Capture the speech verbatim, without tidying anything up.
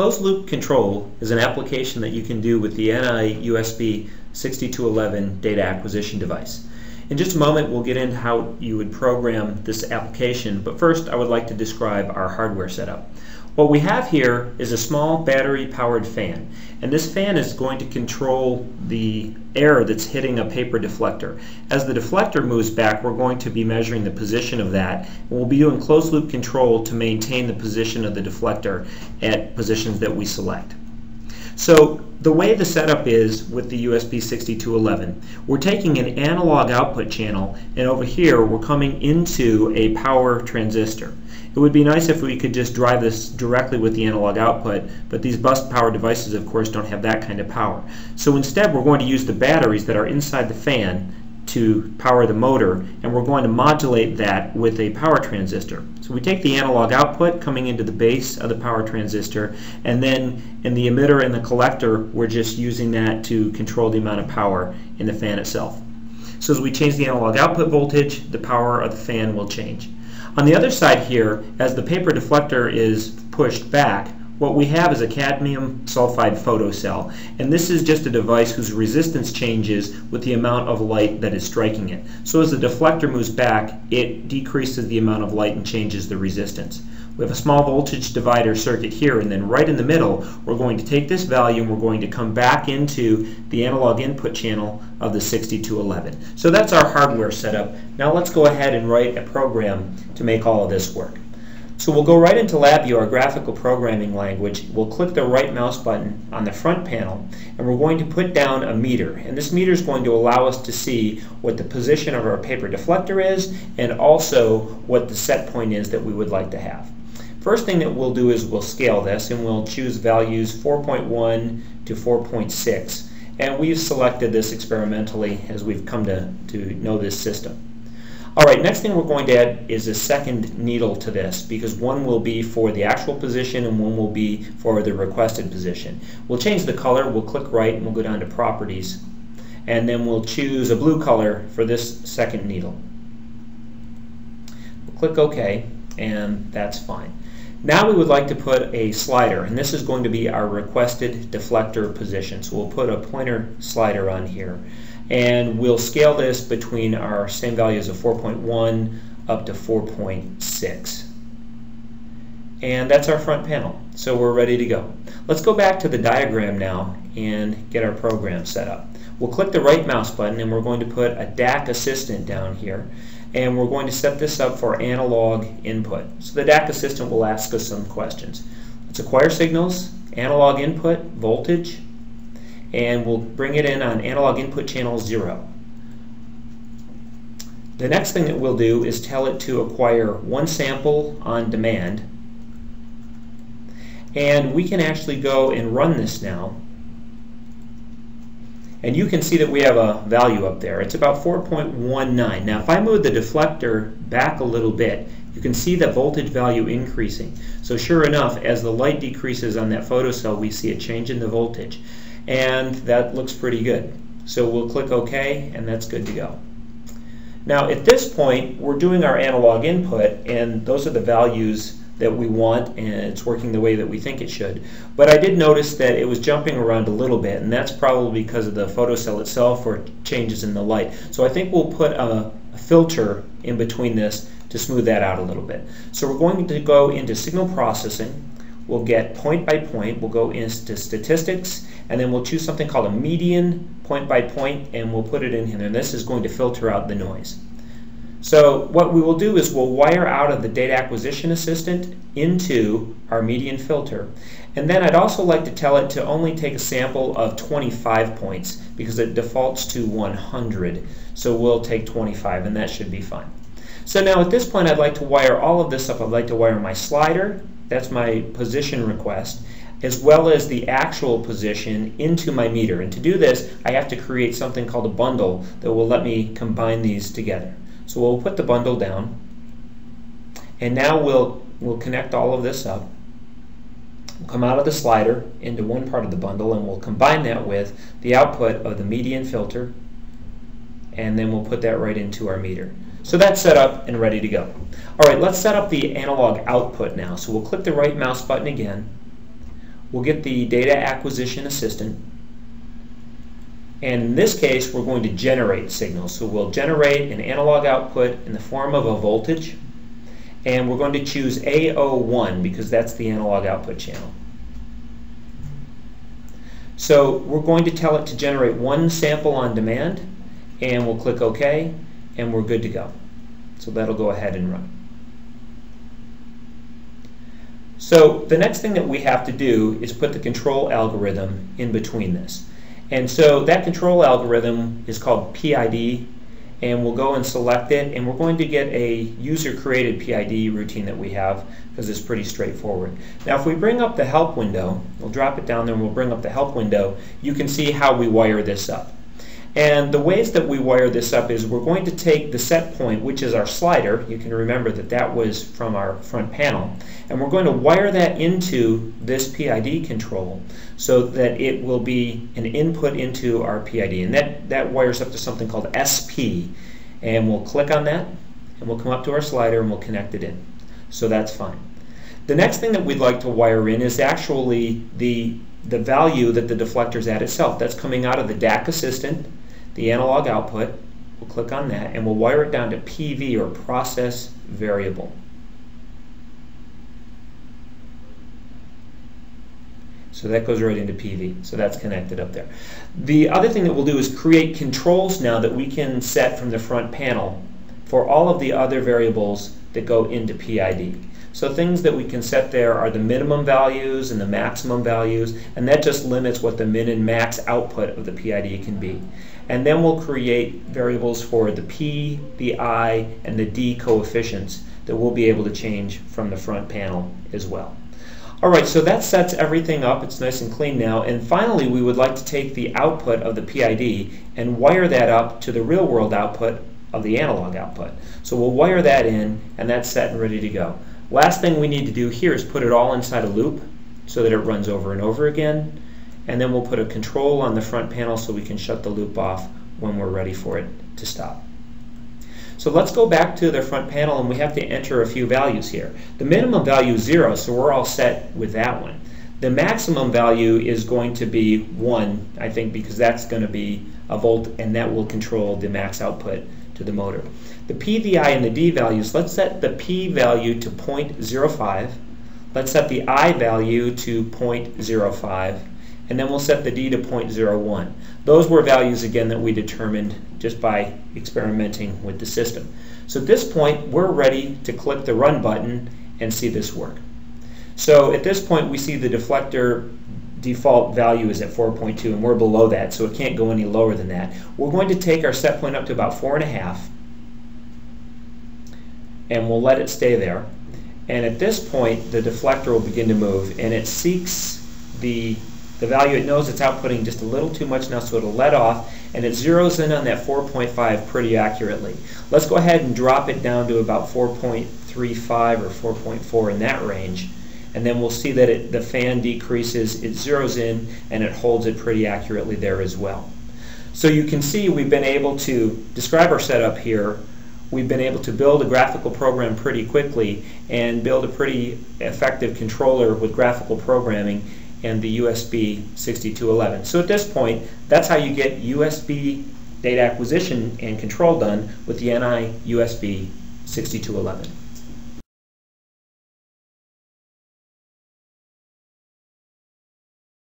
Closed loop control is an application that you can do with the N I U S B sixty-two eleven data acquisition device. In just a moment we'll get into how you would program this application, but first I would like to describe our hardware setup. What we have here is a small battery powered fan, and this fan is going to control the air that's hitting a paper deflector. As the deflector moves back, we're going to be measuring the position of that, and we'll be doing closed loop control to maintain the position of the deflector at positions that we select. So the way the setup is with the U S B sixty-two eleven, we're taking an analog output channel, and over here we're coming into a power transistor. It would be nice if we could just drive this directly with the analog output, but these bus power devices of course don't have that kind of power. So instead we're going to use the batteries that are inside the fan to power the motor, and we're going to modulate that with a power transistor. So we take the analog output coming into the base of the power transistor, and then in the emitter and the collector we're just using that to control the amount of power in the fan itself. So as we change the analog output voltage, the power of the fan will change. On the other side here, as the paper deflector is pushed back, what we have is a cadmium sulfide photocell, and this is just a device whose resistance changes with the amount of light that is striking it. So as the deflector moves back, it decreases the amount of light and changes the resistance. We have a small voltage divider circuit here, and then right in the middle we're going to take this value and we're going to come back into the analog input channel of the sixty-two eleven. So that's our hardware setup. Now let's go ahead and write a program to make all of this work. So we'll go right into LabVIEW, our graphical programming language. We'll click the right mouse button on the front panel, and we're going to put down a meter. And this meter is going to allow us to see what the position of our paper deflector is, and also what the set point is that we would like to have. First thing that we'll do is we'll scale this, and we'll choose values four point one to four point six. And we've selected this experimentally as we've come to, to know this system. Alright, next thing we're going to add is a second needle to this, because one will be for the actual position and one will be for the requested position. We'll change the color, we'll click right, and we'll go down to Properties, and then we'll choose a blue color for this second needle. We'll click OK, and that's fine. Now we would like to put a slider, and this is going to be our requested deflector position, so we'll put a pointer slider on here. And we'll scale this between our same values of four point one up to four point six. And that's our front panel, so we're ready to go. Let's go back to the diagram now and get our program set up. We'll click the right mouse button, and we're going to put a D A C Assistant down here, and we're going to set this up for analog input. So the D A C Assistant will ask us some questions. Let's acquire signals, analog input, voltage, and we'll bring it in on analog input channel zero. The next thing that we'll do is tell it to acquire one sample on demand, and we can actually go and run this now, and you can see that we have a value up there. It's about four point one nine. Now if I move the deflector back a little bit, you can see that voltage value increasing. So sure enough, as the light decreases on that photocell, we see a change in the voltage. And that looks pretty good. So we'll click OK, and that's good to go. Now at this point, we're doing our analog input, and those are the values that we want, and it's working the way that we think it should. But I did notice that it was jumping around a little bit, and that's probably because of the photocell itself or changes in the light. So I think we'll put a filter in between this to smooth that out a little bit. So we're going to go into signal processing. We'll get point by point, we'll go into statistics, and then we'll choose something called a median point by point, and we'll put it in here, and this is going to filter out the noise. So what we will do is we'll wire out of the data acquisition assistant into our median filter, and then I'd also like to tell it to only take a sample of twenty-five points, because it defaults to one hundred, so we'll take twenty-five, and that should be fine. So now at this point I'd like to wire all of this up. I'd like to wire my slider, that's my position request, as well as the actual position into my meter. And to do this, I have to create something called a bundle that will let me combine these together. So we'll put the bundle down, and now we'll, we'll connect all of this up. We'll come out of the slider into one part of the bundle, and we'll combine that with the output of the median filter, and then we'll put that right into our meter. So that's set up and ready to go. Alright, let's set up the analog output now. So we'll click the right mouse button again. we'll get the Data Acquisition Assistant, and in this case we're going to generate signals. So we'll generate an analog output in the form of a voltage, and we're going to choose A zero one because that's the analog output channel. So we're going to tell it to generate one sample on demand, and we'll click OK, and we're good to go. So that'll go ahead and run. So the next thing that we have to do is put the control algorithm in between this. And so that control algorithm is called P I D, and we'll go and select it, and we're going to get a user-created P I D routine that we have because it's pretty straightforward. Now if we bring up the help window, we'll drop it down there and we'll bring up the help window, you can see how we wire this up. And the ways that we wire this up is we're going to take the set point, which is our slider, you can remember that that was from our front panel, and we're going to wire that into this P I D control so that it will be an input into our P I D, and that, that wires up to something called S P, and we'll click on that and we'll come up to our slider and we'll connect it in. So that's fine. The next thing that we'd like to wire in is actually the, the value that the deflector's at itself. That's coming out of the D A C Assistant, the analog output. We'll click on that and we'll wire it down to P V, or process variable. So that goes right into P V, so that's connected up there. The other thing that we'll do is create controls now that we can set from the front panel for all of the other variables that go into P I D. So things that we can set there are the minimum values and the maximum values, and that just limits what the min and max output of the P I D can be. And then we'll create variables for the P, the I, and the D coefficients that we'll be able to change from the front panel as well. Alright, so that sets everything up. It's nice and clean now. And finally, we would like to take the output of the P I D and wire that up to the real world output of the analog output. So we'll wire that in, and that's set and ready to go. Last thing we need to do here is put it all inside a loop so that it runs over and over again, and then we'll put a control on the front panel so we can shut the loop off when we're ready for it to stop. So let's go back to the front panel, and we have to enter a few values here. The minimum value is zero, so we're all set with that one. The maximum value is going to be one, I think, because that's going to be a volt, and that will control the max output to the motor. The P, the I, and the D values, let's set the P value to zero point zero five, let's set the I value to zero point zero five, and then we'll set the D to zero point zero one. Those were values, again, that we determined just by experimenting with the system. So at this point, we're ready to click the run button and see this work. So at this point, we see the deflector default value is at four point two, and we're below that, so it can't go any lower than that. We're going to take our set point up to about four point five, and we'll let it stay there. And at this point, the deflector will begin to move, and it seeks the, the value. It knows it's outputting just a little too much now, so it'll let off, and it zeroes in on that four point five pretty accurately. Let's go ahead and drop it down to about four point three five or four point four, in that range. And then we'll see that it, the fan decreases, it zeroes in, and it holds it pretty accurately there as well. So you can see we've been able to describe our setup here. We've been able to build a graphical program pretty quickly and build a pretty effective controller with graphical programming and the U S B sixty-two eleven. So at this point, that's how you get U S B data acquisition and control done with the N I U S B sixty-two eleven.